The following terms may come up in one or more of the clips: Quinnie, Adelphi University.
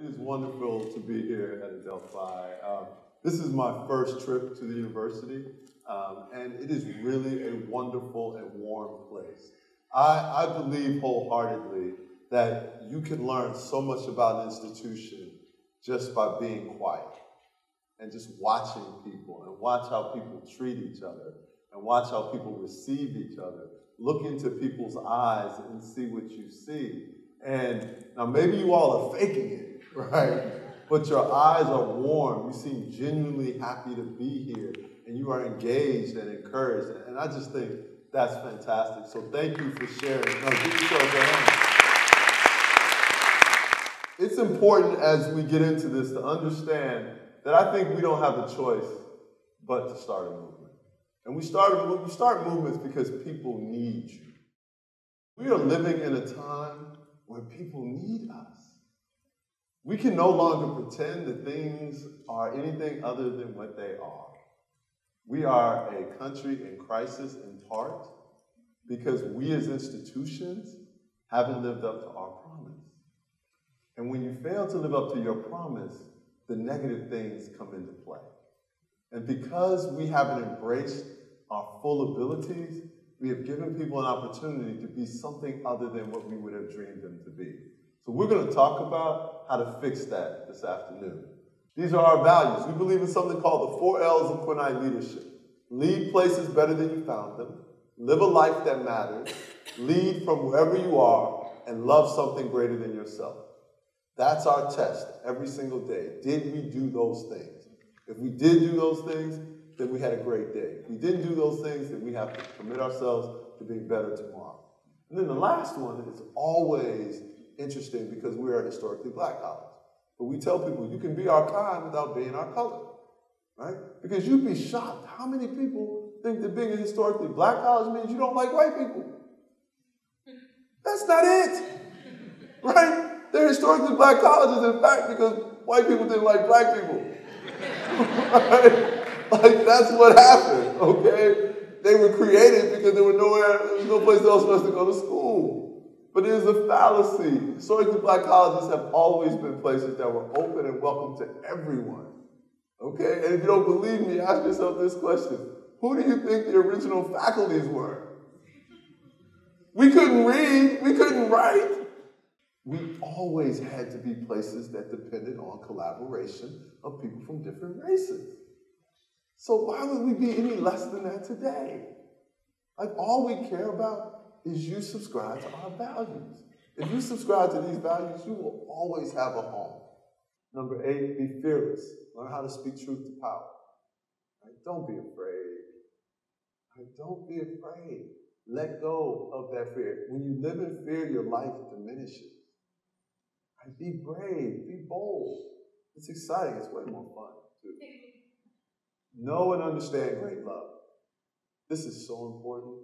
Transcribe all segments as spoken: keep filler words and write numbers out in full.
It is wonderful to be here at Adelphi. Um, this is my first trip to the university, um, and it is really a wonderful and warm place. I, I believe wholeheartedly that you can learn so much about an institution just by being quiet and just watching people and watch how people treat each other and watch how people receive each other. Look into people's eyes and see what you see. And now maybe you all are faking it, right? But your eyes are warm. You seem genuinely happy to be here and you are engaged and encouraged. And I just think that's fantastic. So thank you for sharing. No, give yourself a hand. It's important as we get into this to understand that I think we don't have a choice but to start a movement. And we start, we start movements because people need you. We are living in a time when people need us. We can no longer pretend that things are anything other than what they are. We are a country in crisis in part because we as institutions haven't lived up to our promise. And when you fail to live up to your promise, the negative things come into play. And because we haven't embraced our full abilities, we have given people an opportunity to be something other than what we would have dreamed them to be. So we're going to talk about how to fix that this afternoon. These are our values. We believe in something called the four L's of Quinnie leadership. Leave places better than you found them. Live a life that matters. Lead from wherever you are. And love something greater than yourself. That's our test every single day. Did we do those things? If we did do those things, then we had a great day. If we didn't do those things, then we have to commit ourselves to being better tomorrow. And then the last one is always interesting because we are a historically black college. But we tell people, you can be our kind without being our color, right? Because you'd be shocked how many people think that being a historically black college means you don't like white people. That's not it, right? They're historically black colleges, in fact, because white people didn't like black people. Right? Like, that's what happened, okay? They were created because there, were nowhere, there was no place else for us to go to school. But it is a fallacy. Historically black colleges have always been places that were open and welcome to everyone, okay? And if you don't believe me, ask yourself this question. Who do you think the original faculties were? We couldn't read, we couldn't write. We always had to be places that depended on collaboration of people from different races. So why would we be any less than that today? Like, all we care about is you subscribe to our values. If you subscribe to these values, you will always have a home. Number eight, be fearless. Learn how to speak truth to power. Right? Don't be afraid. Right? Don't be afraid. Let go of that fear. When you live in fear, your life diminishes. Be brave, be bold. It's exciting, it's way more fun, too. Know and understand great love. This is so important.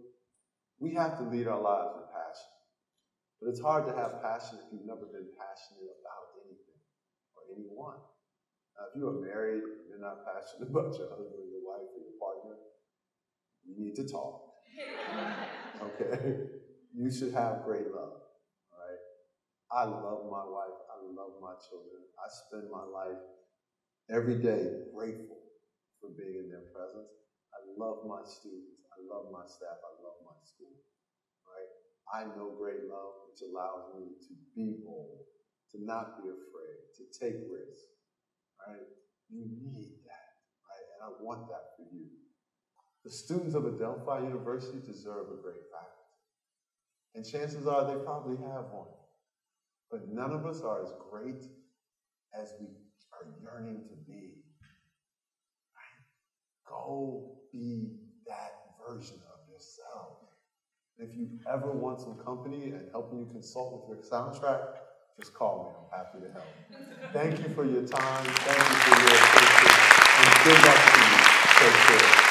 We have to lead our lives with passion. But it's hard to have passion if you've never been passionate about anything or anyone. Now, if you are married and you're not passionate about your husband or your wife or your partner, you need to talk. Okay? You should have great love. I love my wife, I love my children. I spend my life every day grateful for being in their presence. I love my students, I love my staff, I love my school, right? I know great love, which allows me to be bold, to not be afraid, to take risks, right? You need that, right? And I want that for you. The students of Adelphi University deserve a great faculty. And chances are they probably have one. But none of us are as great as we are yearning to be. Right? Go be that version of yourself. If you ever want some company and helping you consult with your soundtrack, just call me. I'm happy to help. Thank you for your time. Thank you for your attention. And good luck to you. Take care.